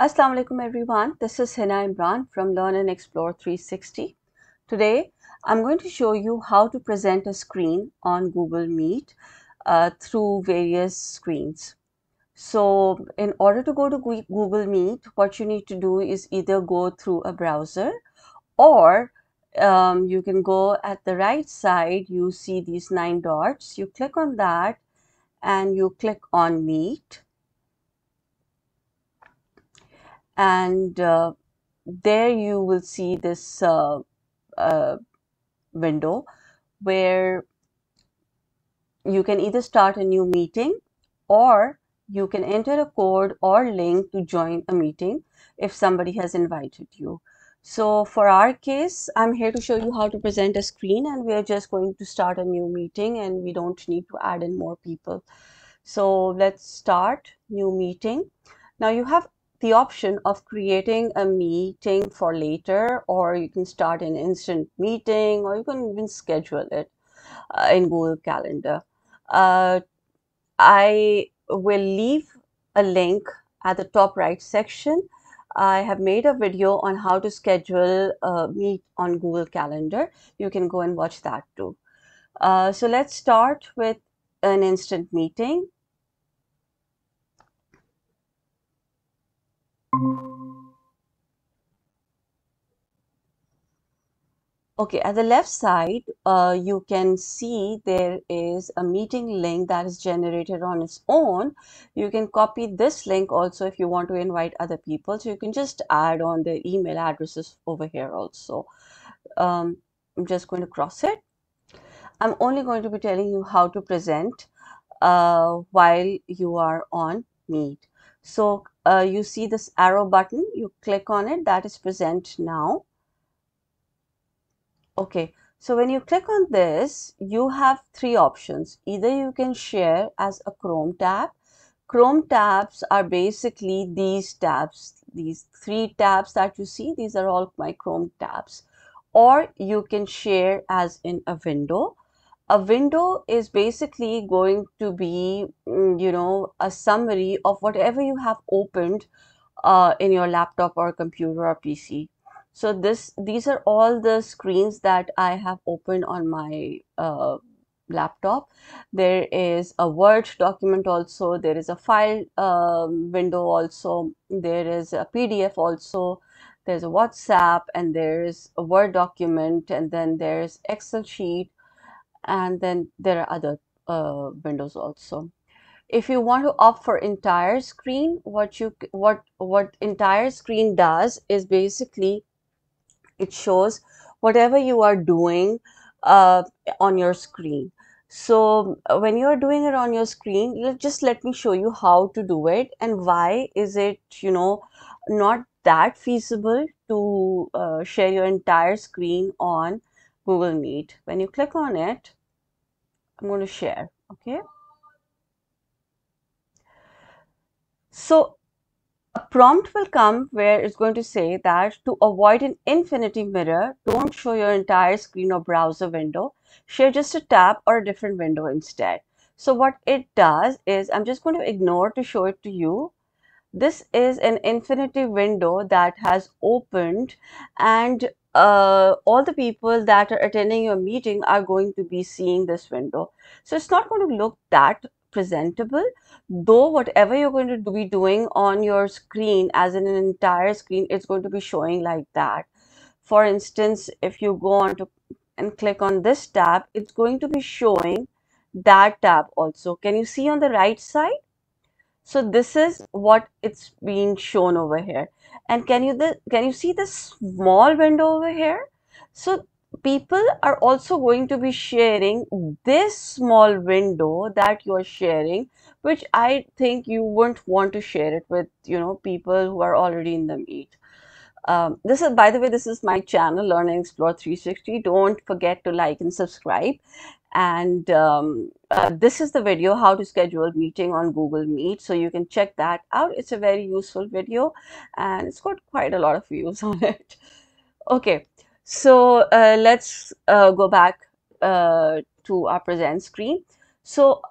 Assalamu alaikum everyone, this is Hina Imran from Learn and Explore 360. Today I'm going to show you how to present a screen on Google Meet through various screens. So in order to go to Google Meet, what you need to do is either go through a browser or you can go at the right side, you see these 9 dots, you click on that and you click on Meet. And there you will see this window where you can either start a new meeting or you can enter a code or link to join a meeting if somebody has invited you. So for our case, I'm here to show you how to present a screen, and we're just going to start a new meeting and we don't need to add in more people. So let's start new meeting. Now you have the option of creating a meeting for later, or you can start an instant meeting, or you can even schedule it in Google Calendar. I will leave a link at the top right section. I have made a video on how to schedule a meet on Google Calendar. You can go and watch that too. So let's start with an instant meeting. Okay, at the left side, you can see there is a meeting link that is generated on its own. You can copy this link also if you want to invite other people. So you can just add on their email addresses over here also. I'm just going to cross it. I'm only going to be telling you how to present while you are on Meet. So you see this arrow button, you click on it, that is present now. Okay, so when you click on this, you have 3 options. Either you can share as a Chrome tab. Chrome tabs are basically these tabs, these 3 tabs that you see, these are all my Chrome tabs. Or you can share as in a window. A window is basically going to be, you know, a summary of whatever you have opened in your laptop or computer or PC. So these are all the screens that I have opened on my laptop. There is a Word document also, there is a file window also, there is a PDF also, there's a WhatsApp, and there's a Word document, and then there's Excel sheet. And then there are other windows also. If you want to opt for entire screen, what entire screen does is basically it shows whatever you are doing on your screen. So when you are doing it on your screen, just let me show you how to do it and why is it, you know, not that feasible to share your entire screen on Google Meet. When you click on it, I'm going to share. Okay. So a prompt will come where it's going to say that to avoid an infinity mirror, don't show your entire screen or browser window. Share just a tab or a different window instead. So what it does is, I'm just going to ignore to show it to you. This is an infinity window that has opened, and all the people that are attending your meeting are going to be seeing this window. So it's not going to look that presentable, though whatever you're going to be doing on your screen as in an entire screen, it's going to be showing like that. For instance, if you go on to and click on this tab, it's going to be showing that tab also. Can you see on the right side? So this is what it's being shown over here. And can you see this small window over here? So people are also going to be sharing this small window that you're sharing, which I think you wouldn't want to share it with, you know, people who are already in the meet. This is, by the way, this is my channel, Learn and Explore 360. Don't forget to like and subscribe. And this is the video, how to schedule meeting on Google Meet. So you can check that out. It's a very useful video and it's got quite a lot of views on it. Okay, so let's go back to our present screen. So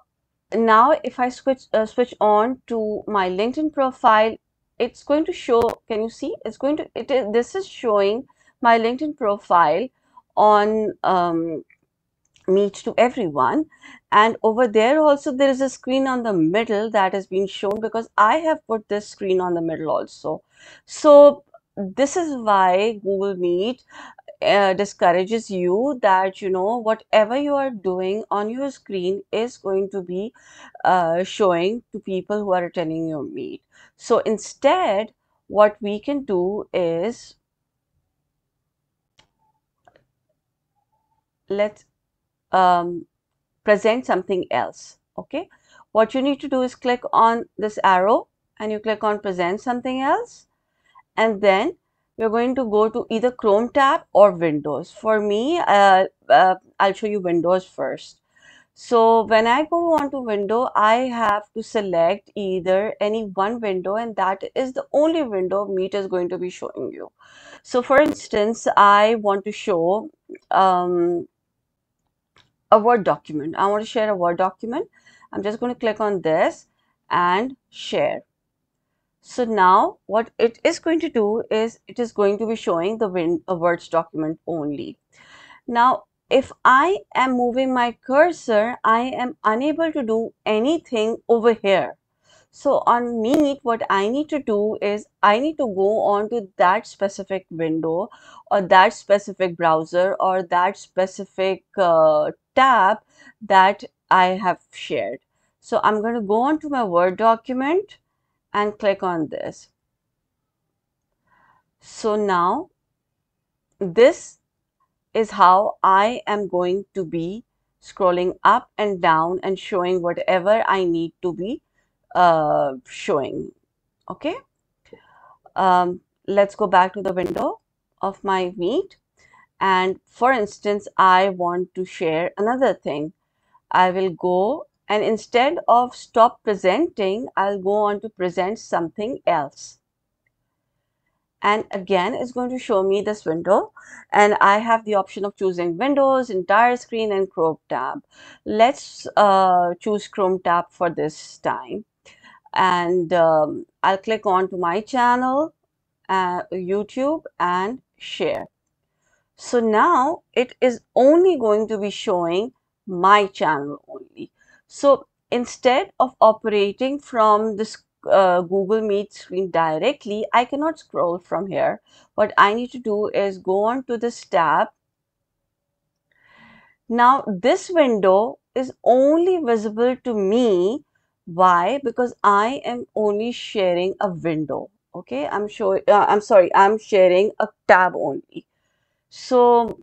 now if I switch on to my LinkedIn profile, it's going to show, can you see, it's going to, this is showing my LinkedIn profile on Meet to everyone, and over there also there is a screen on the middle that has been shown because I have put this screen on the middle also. So this is why Google Meet discourages you that, you know, whatever you are doing on your screen is going to be showing to people who are attending your meet. So instead what we can do is, let's present something else. Okay, what you need to do is click on this arrow and you click on present something else, and then you're going to go to either Chrome tab or Windows. For me, I'll show you Windows first. So when I go on to window, I have to select either any one window, and that is the only window Meet is going to be showing you. So for instance, I want to show a Word document. I want to share a Word document. I'm just going to click on this and share. So now what it is going to do is it is going to be showing the Word document only. Now if I am moving my cursor, I am unable to do anything over here. So on Meet, what I need to do is I need to go on to that specific window or that specific browser or that specific tab that I have shared. So I'm going to go on to my Word document and click on this. So now this is how I am going to be scrolling up and down and showing whatever I need to be showing. Okay, let's go back to the window of my Meet, and for instance I want to share another thing. I will go, and instead of stop presenting, I'll go on to present something else. And again, it's going to show me this window, and I have the option of choosing Windows, entire screen, and Chrome tab. Let's choose Chrome tab for this time. And I'll click on to my channel, YouTube, and share. So now it is only going to be showing my channel only. So instead of operating from this Google Meet screen directly, I cannot scroll from here. What I need to do is go on to this tab. Now this window is only visible to me. Why? Because I am only sharing a window. Okay, I'm sharing a tab only. So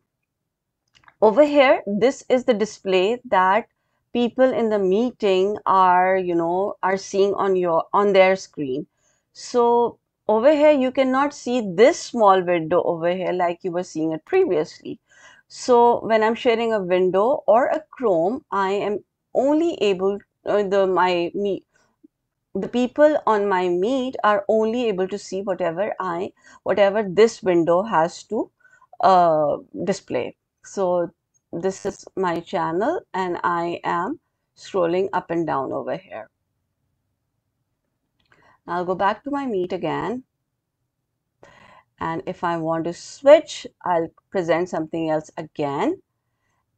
over here, this is the display that people in the meeting are, you know, are seeing on your, on their screen. So over here you cannot see this small window over here like you were seeing it previously. So when I'm sharing a window or a Chrome, I am only able the people on my Meet are only able to see whatever this window has to display. So this is my channel, and I am scrolling up and down over here. I'll go back to my Meet again, and if I want to switch, I'll present something else again,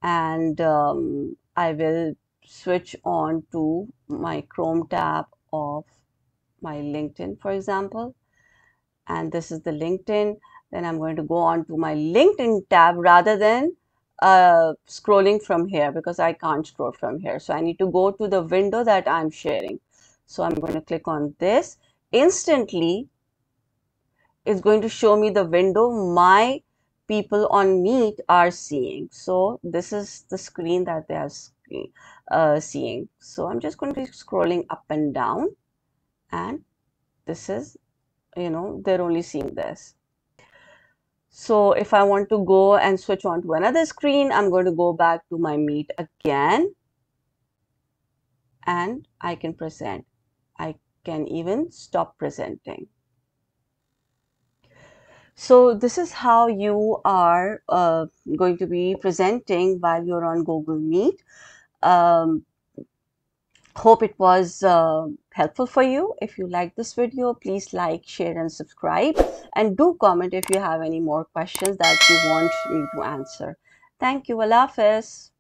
and I will switch on to my Chrome tab of my LinkedIn, for example, and this is the LinkedIn. Then I'm going to go on to my LinkedIn tab rather than scrolling from here, because I can't scroll from here. So I need to go to the window that I'm sharing. So I'm going to click on this. Instantly it's going to show me the window my people on Meet are seeing. So this is the screen that they are seeing. So I'm just going to be scrolling up and down, and this is, you know, they're only seeing this. So if I want to go and switch on to another screen, I'm going to go back to my Meet again, and I can present. I can even stop presenting. So this is how you are going to be presenting while you're on Google Meet. Hope it was helpful for you. If you like this video, please like, share and subscribe, and do comment if you have any more questions that you want me to answer. Thank you. Allah Hafiz.